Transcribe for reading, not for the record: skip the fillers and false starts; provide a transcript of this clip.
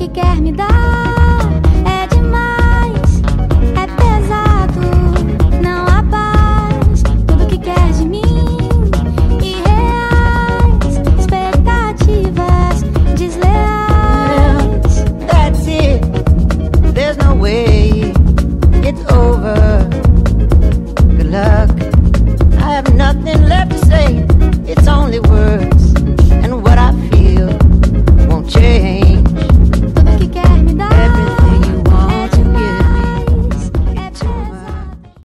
que quer me dar é demais, é pesado, não há paz. Tudo que quer de mim, irreais, expectativas desleais. That's it, there's no way.